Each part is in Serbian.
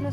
Desno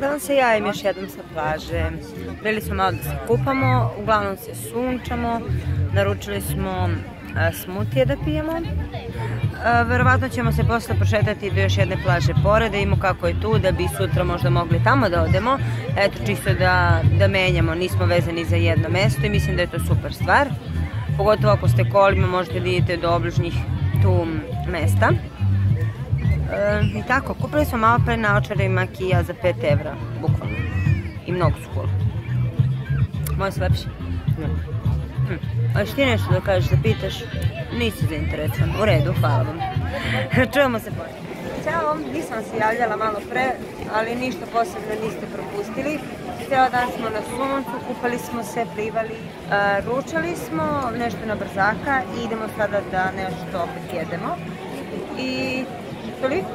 Da vam se javim još jednom sa plaže, bili smo malo da se kupamo, uglavnom se sunčamo, naručili smo smutije da pijemo. Verovatno ćemo se posle prošetati do još jedne plaže pored, da vidimo kako je tu, da bi sutra možda mogli tamo da odemo. Eto, čisto da menjamo, nismo vezani za jedno mesto i mislim da je to super stvar. Pogotovo ako ste kolima, možete vidjeti do obližnjih tu mesta. I tako, kupili smo malo pre naočare i makija za 5 evra, bukvalno. I mnogo su cool. Moje su lepše. Hoćeš ti nešto da kažeš, da pitaš? Nisi zainteresovan. U redu, hvala vam. Čujemo se poslije. Ćao, nisam se javljala malo pre, ali ništa posebno niste propustili. Ceo dan smo na suncu, kupali smo se, plivali, ručali smo nešto na brzaka i idemo sada da nešto opet jedemo. I toliko.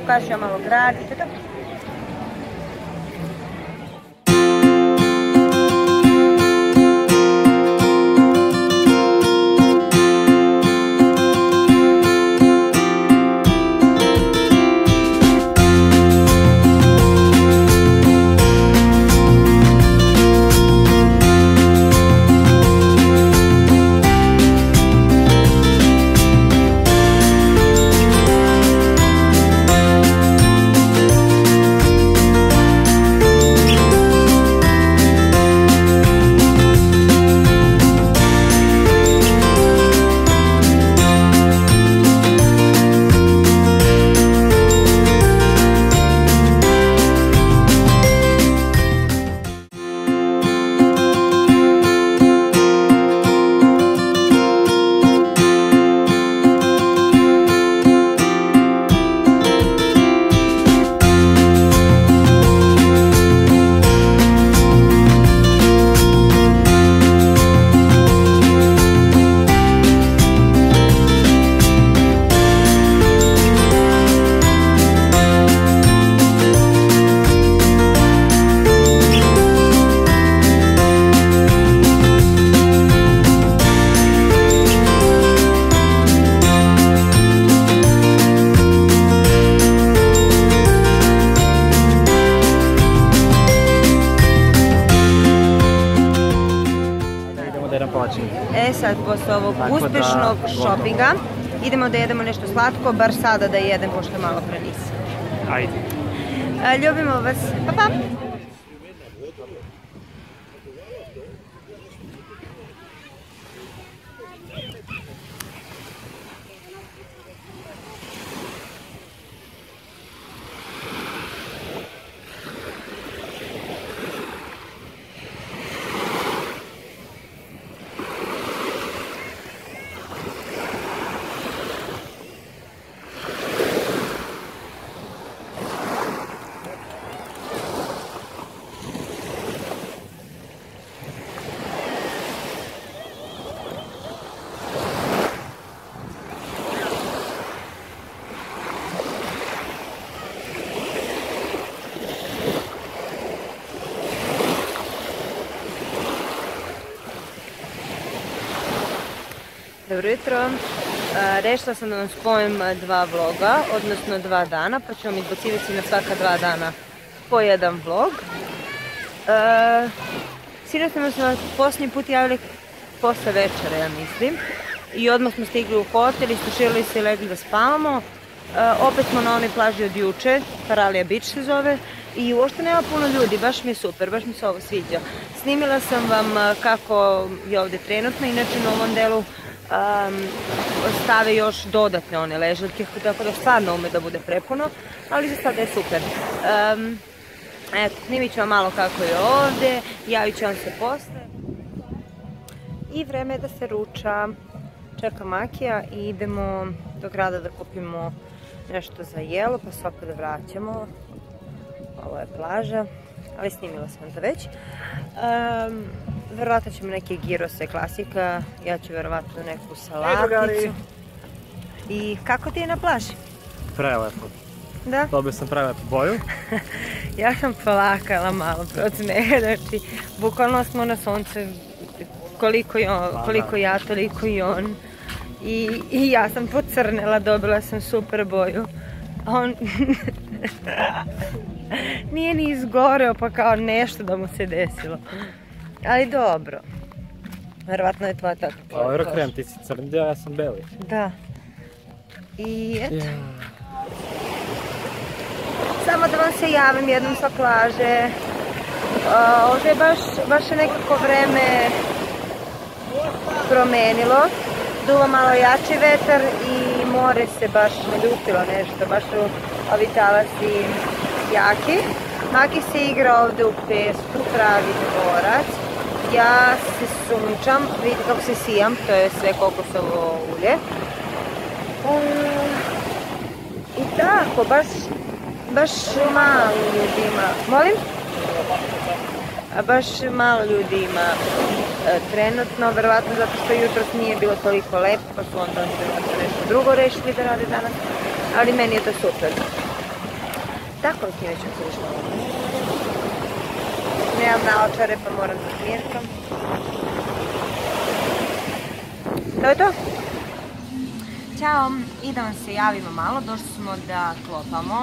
Pokažu ja malo grad i tako. E sad, posle ovog uspešnog šopinga, idemo da jedemo nešto slatko, bar sada da jedem, pošto malo pre nisam. Ajde. Ljubimo vas. Pa pa! Dobro jutro, rešila sam da vam spojim dva vloga, odnosno 2 dana, pa ću vam izbacivati na svaka 2 dana po 1 vlog. Sinoć smo se posljednji put javili posle večera, ja mislim, i odmah smo stigli u hotel, istuširali se i legli da spavamo. Opet smo na onoj plaži od juče, Paralia Beach se zove, i uopšte nema puno ljudi, baš mi je super, baš mi se ovo sviđa. Snimila sam vam kako je ovde trenutno, inače na ovom delu stave još dodatne one ležaljke, tako da stvarno ume da bude prepuno, ali za sada je super. Eto, snimit ću vam malo kako je ovde, javit ću vam se posle. I vreme je da se ruča, čeka makija i idemo do grada da kupimo nešto za jelo, pa se opet vraćamo. Ovo je plaža, ali snimila sam to već. Verovatno ćemo neke girose klasika, ja ću verovatno neku salaticu. I kako ti je na plaži? Prelepo. Da? Dobio sam prelepu boju. Ja sam plakala malo protiv nje, znači bukvalno smo na suncu, koliko ja, toliko i on. I ja sam pocrnela, dobila sam super boju. A on nije ni izgoreo, pa kao nešto da mu se desilo. Ali dobro. Verovatno je tvoja tako pola koža. Evo krem, ti si crni, ja sam beli. Da. I eto. Samo da vam se javim jednom sa plaže. Ovdje je baš nekako vreme promenilo. Duva malo jači vetar i more se baš naljutilo nešto, baš su ovi talasi jaki. Maki se igra ovdje u pesku, pravi dvorac. Ja se sunčam, vidite kako se sijam, to je sve kokosovo ulje. I tako, baš malo ljudi ima, molim? Baš malo ljudi ima trenutno, verovatno zato što jutros nije bilo toliko lepo, pa su onda nešto drugo rešili da rade danas, ali meni je to super. Tako s njima ćemo se više malo. Nemam naočare pa moram sa klijentom. To je to. Ćao, i da vam se javimo malo, došli smo da klopamo.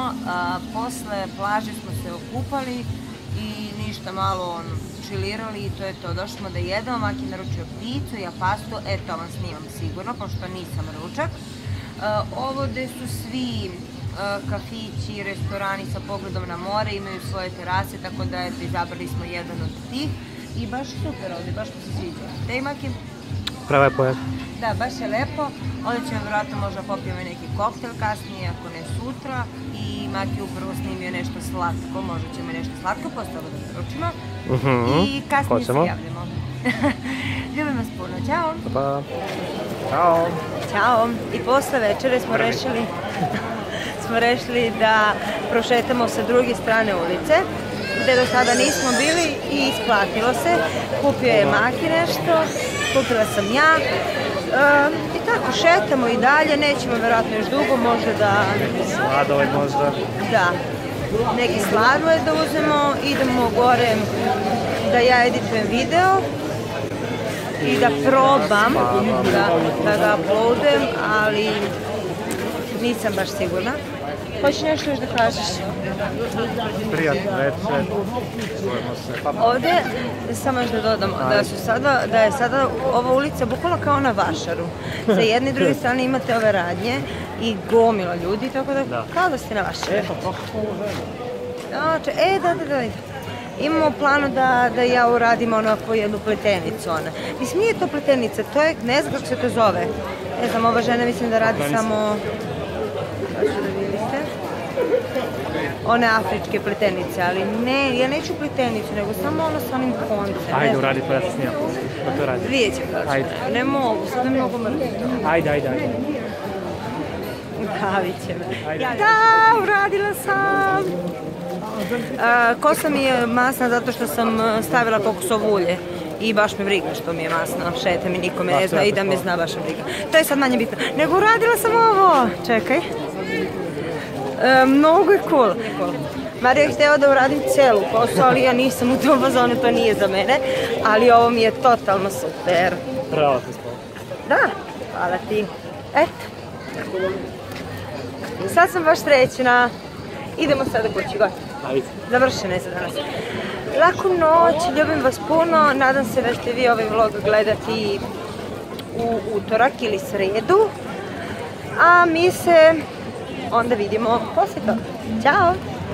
Posle plaže smo se okupali i ništa malo chillirali i to je to. Došli smo da jedemo, Maki naručio picu, ja pastu, e to vam snimam sigurno, pošto nisam ručak. Ovdje su svi kafići, restorani sa pogledom na more, imaju svoje terase, tako da izabrali smo jedan od tih. I baš super ovdje, baš mi se sviđa. Dej Maki? Prelepo je. Da, baš je lepo. Ovdje ćemo vjerojatno možda popijemo neki koktel kasnije, ako ne sutra. I Maki upravo snimio nešto slatko, možda ćemo nešto slatko, posto ovo da zaručimo. I kasnije se javljamo. Ljubim vas puno, čao! Pa! Ćao! Ćao! I posle večere smo rešili da prošetamo sa druge strane ulice, gdje do sada nismo bili i isplatilo se. Kupio je Maki nešto, kupila sam ja. I tako, šetamo i dalje, nećemo vjerojatno još dugo, možda da... Sladoled možda. Da, neki sladoled da uzmemo, idemo gore da ja editujem video i da probam, da ga uploadem, ali nisam baš sigurna. Hoćeš nešto još da kažeš? Prijatno večer. Ovdje, samo još da dodam, da je sada ova ulica bukvalno kao na Vašaru. Sa jedne i druge strane imate ove radnje i gomila ljudi, tako da kao da ste na Vašaru. E, da. Imamo planu da ja uradim onako jednu pletenicu. Mislim, nije to pletenica, to je, ne znam kako se to zove. Ne znam, ova žena mislim da radi samo... one afričke pletenice, ali ne, ja neću pletenicu, nego samo ono s onim koncem. Ajde, uradi pa da se snijam. Pa to radi. Vidjet ću kao što. Ne mogu, sad ne mogu mrziti. Ajde. Davit će me. Da, uradila sam! Kosa mi je masna zato što sam stavila kokosovo ulje. I baš me briga što mi je masno, šete mi, niko me ne zna i da me zna baš me briga. To je sad manje bitno. Nego uradila sam ovo! Čekaj. Mnogo je cool. Mario je hteo da uradim celu kosu, ali ja nisam u tom fazonu, to nije za mene. Ali ovo mi je totalno super. Bravo ti spala. Da, hvala ti. Eto. Sad sam baš srećna. Idemo sada kući, gotovo. Završeno je za danas. Laku noć, ljubim vas puno. Nadam se da ćete vi ovaj vlog gledati u utorak ili sredu. A mi se onda vidimo poslije toga. Ćao!